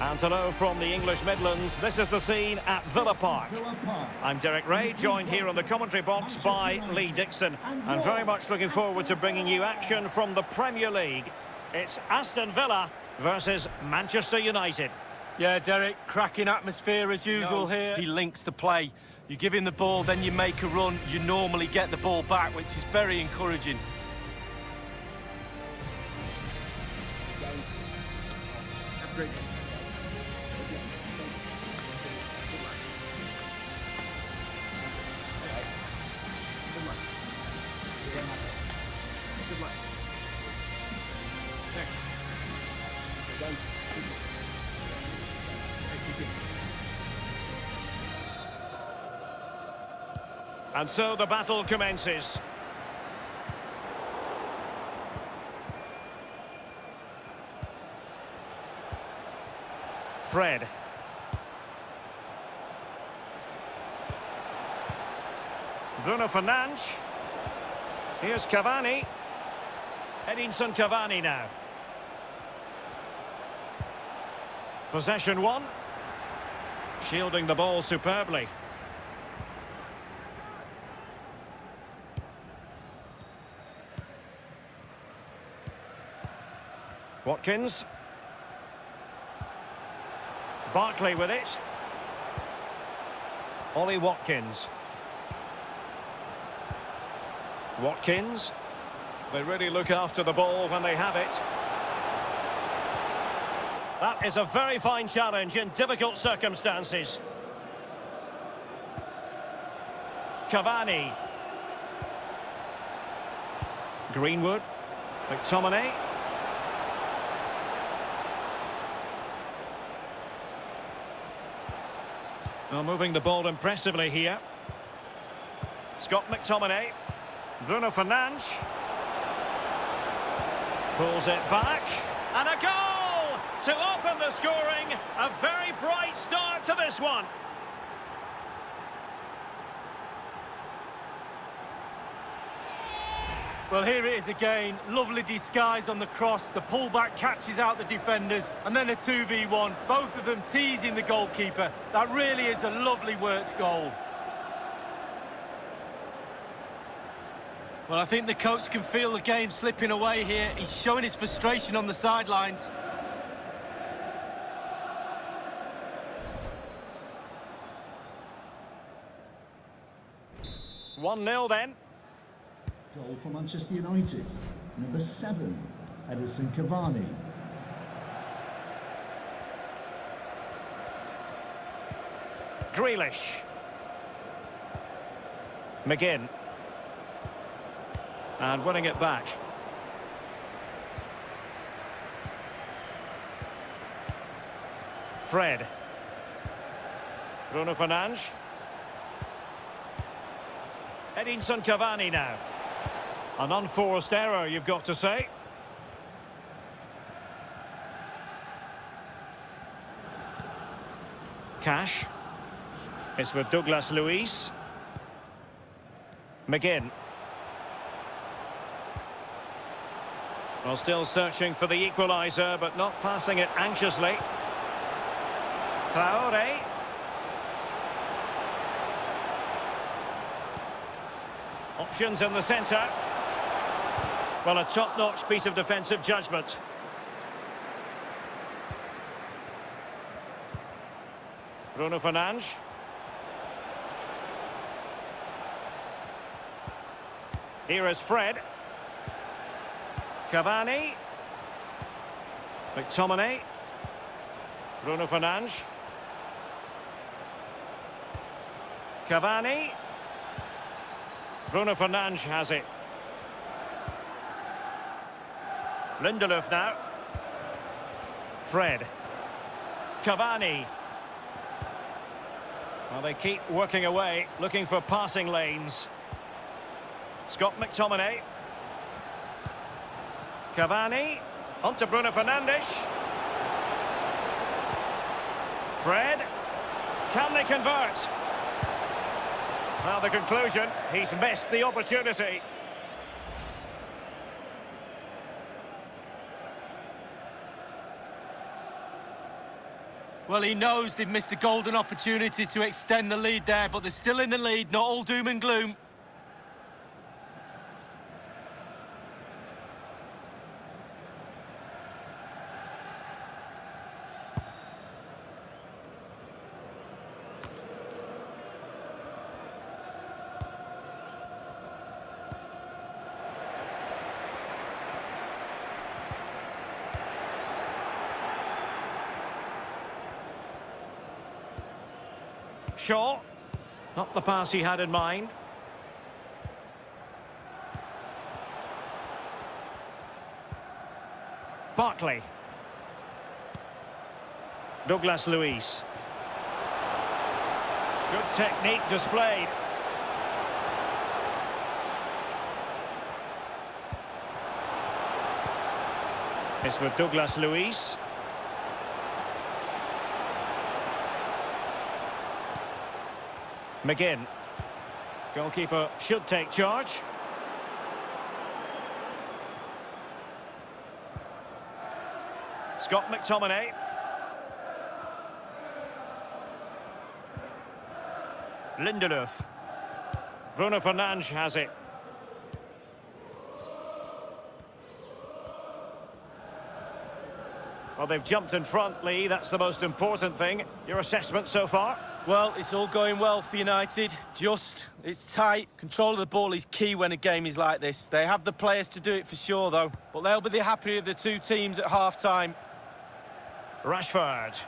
And hello from the English Midlands. This is the scene at Villa Park. I'm Derek Ray, joined here on the commentary box by Lee Dixon. And very much looking forward to bringing you action from the Premier League. It's Aston Villa versus Manchester United. Yeah, Derek, cracking atmosphere as usual here. He links the play. You give him the ball, then you make a run. You normally get the ball back, which is very encouraging. And so the battle commences. Fred. Bruno Fernandes. Here's Cavani. Edinson Cavani now. Possession one. Shielding the ball superbly. Watkins. Barkley with it. Ollie Watkins. Watkins. They really look after the ball when they have it. That is a very fine challenge in difficult circumstances. Cavani. Greenwood. McTominay. Well, moving the ball impressively here. Scott McTominay. Bruno Fernandes. Pulls it back. And a goal to open the scoring. A very bright start to this one. Well, here it is again. Lovely disguise on the cross. The pullback catches out the defenders. And then a 2v1. Both of them teasing the goalkeeper. That really is a lovely worked goal. Well, I think the coach can feel the game slipping away here. He's showing his frustration on the sidelines. One nil then. Goal for Manchester United, number 7, Edinson Cavani. Grealish. McGinn. And winning it back. Fred. Bruno Fernandes. Edinson Cavani now. An unforced error, you've got to say. Cash. It's with Douglas Luiz. McGinn. Well, still searching for the equaliser, but not passing it anxiously. Traoré. Options in the centre. Well, a top-notch piece of defensive judgment. Bruno Fernandes. Here is Fred. Cavani. McTominay. Bruno Fernandes. Cavani. Bruno Fernandes has it. Lindelöf now. Fred. Cavani. Well, they keep working away, looking for passing lanes. Scott McTominay. Cavani. On to Bruno Fernandes. Fred. Can they convert? Now the conclusion, he's missed the opportunity. Well, he knows they've missed a golden opportunity to extend the lead there, but they're still in the lead, not all doom and gloom. Shaw, not the pass he had in mind. Barkley. Douglas Luiz. Good technique displayed. It's with Douglas Luiz. McGinn. Goalkeeper should take charge. Scott McTominay. Lindelöf. Bruno Fernandes has it. Well, they've jumped in front, Lee. That's the most important thing. Your assessment so far? Well, it's all going well for United. It's tight. Control of the ball is key when a game is like this. They have the players to do it for sure, though. But they'll be the happier of the two teams at half-time. Rashford.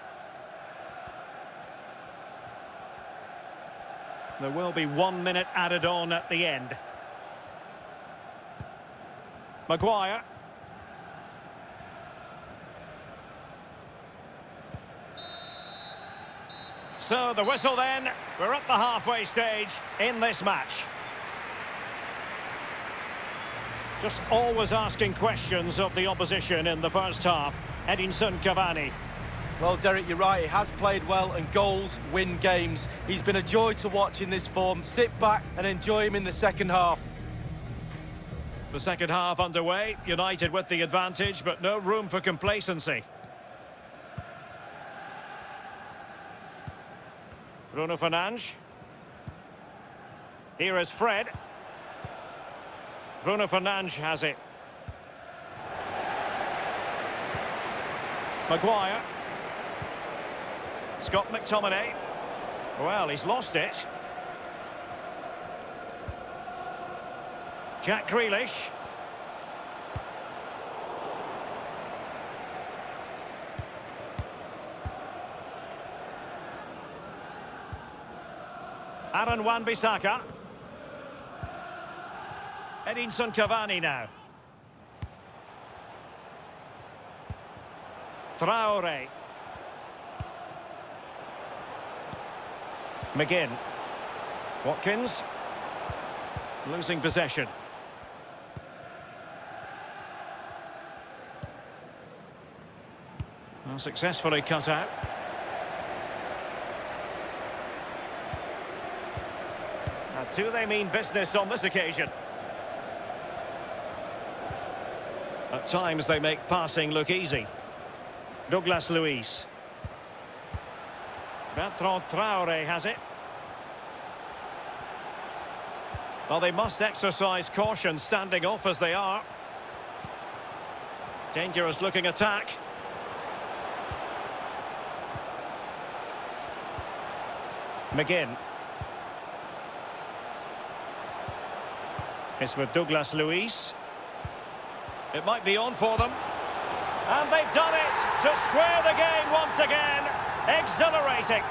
There will be 1 minute added on at the end. Maguire. So the whistle then, we're at the halfway stage in this match. Just always asking questions of the opposition in the first half. Edinson Cavani. Well, Derek, you're right, he has played well and goals win games. He's been a joy to watch in this form. Sit back and enjoy him in the second half. The second half underway, United with the advantage, but no room for complacency. Bruno Fernandes. Here is Fred. Bruno Fernandes has it. Maguire. Scott McTominay. Well, he's lost it. Jack Grealish. Aaron Wan Bissaka. Edinson Cavani now. Traoré. McGinn. Watkins. Losing possession. Well, successfully cut out. Do they mean business on this occasion? At times they make passing look easy. Douglas Luiz. Bertrand Traoré has it. Well, they must exercise caution standing off as they are. Dangerous looking attack. McGinn. It's with Douglas Luiz. It might be on for them. And they've done it to square the game once again. Exhilarating.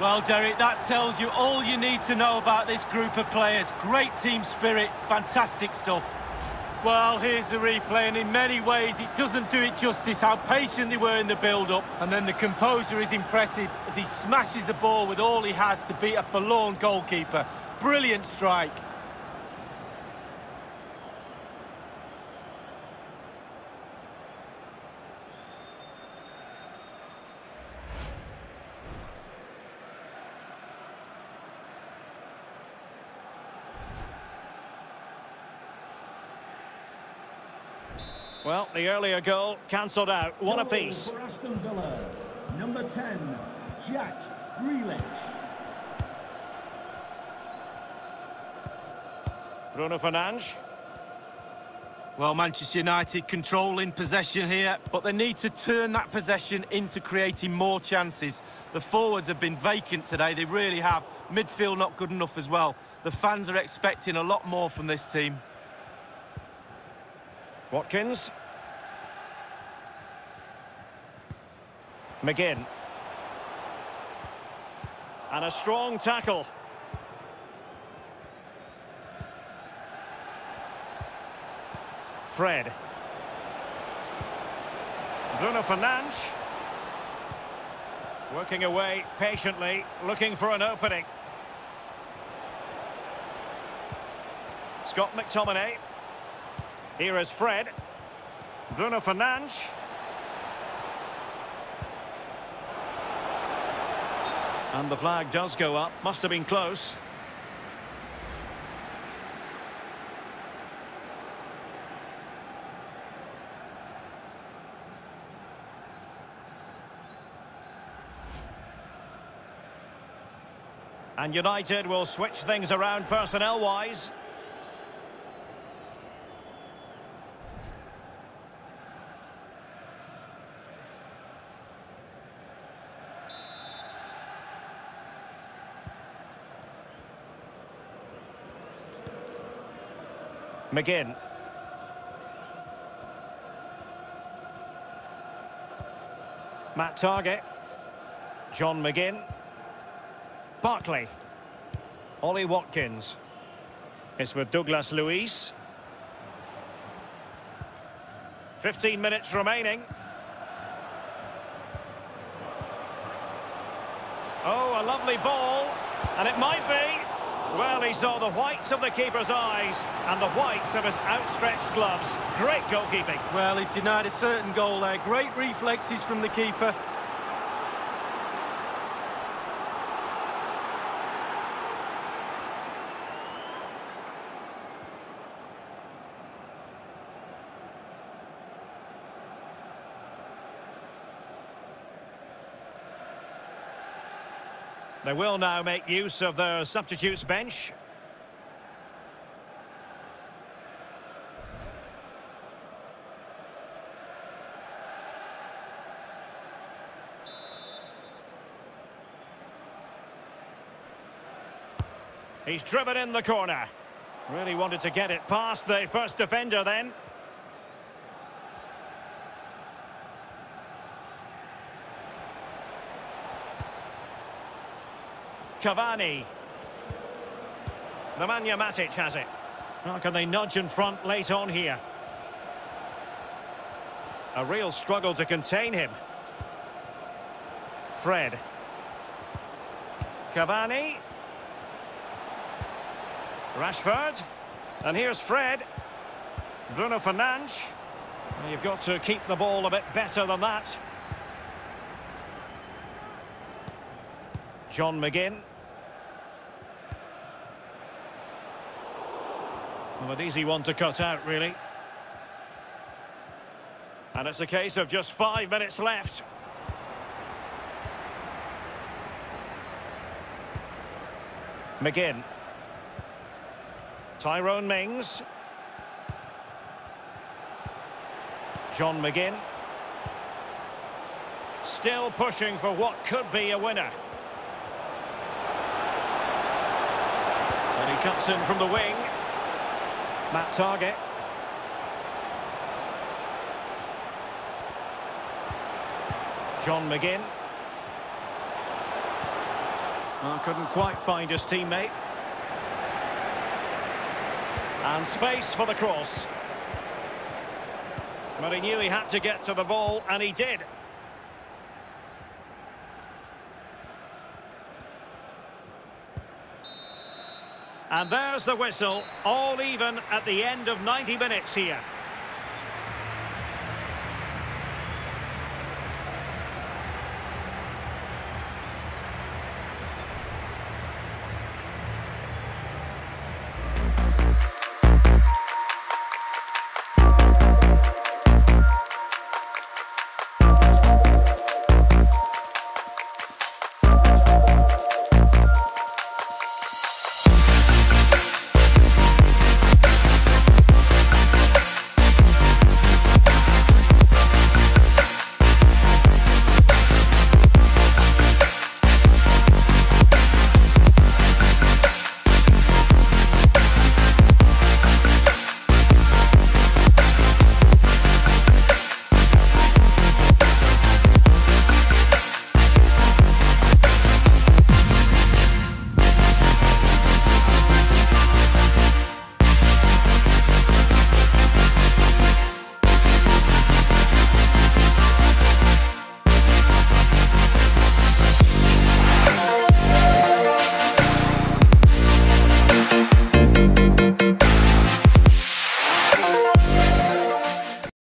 Well, Derek, that tells you all you need to know about this group of players. Great team spirit, fantastic stuff. Well, here's the replay, and in many ways it doesn't do it justice how patient they were in the build-up, and then the composure is impressive as he smashes the ball with all he has to beat a forlorn goalkeeper. Brilliant strike. Well, the earlier goal cancelled out. One apiece. For Aston Villa, number 10, Jack Grealish. Bruno Fernandes. Well, Manchester United controlling possession here, but they need to turn that possession into creating more chances. The forwards have been vacant today, they really have. Midfield not good enough as well. The fans are expecting a lot more from this team. Watkins. McGinn. And a strong tackle. Fred. Bruno Fernandes working away patiently, looking for an opening. Scott McTominay. Here is Fred. Bruno Fernandes. And the flag does go up. Must have been close. And United will switch things around personnel-wise. McGinn. Matt Target. John McGinn. Barkley. Ollie Watkins. It's with Douglas Luiz. 15 minutes remaining. Oh, a lovely ball. And it might be. Well, he saw the whites of the keeper's eyes and the whites of his outstretched gloves. Great goalkeeping. Well, he's denied a certain goal there. Great reflexes from the keeper. They will now make use of their substitutes bench. He's driven in the corner. Really wanted to get it past the first defender then. Cavani. Nemanja Matic has it. How can they nudge in front late on here? A real struggle to contain him. Fred. Cavani. Rashford. And here's Fred. Bruno Fernandes. You've got to keep the ball a bit better than that. John McGinn. Well, an easy one to cut out, really. And it's a case of just 5 minutes left. McGinn. Tyrone Mings. John McGinn. Still pushing for what could be a winner. And he cuts in from the wing. Matt Target. John McGinn. Oh, couldn't quite find his teammate. And space for the cross. But he knew he had to get to the ball, and he did. And there's the whistle, all even at the end of 90 minutes here.